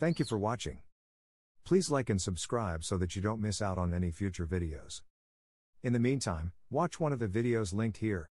Thank you for watching. Please like and subscribe so that you don't miss out on any future videos. In the meantime, watch one of the videos linked here.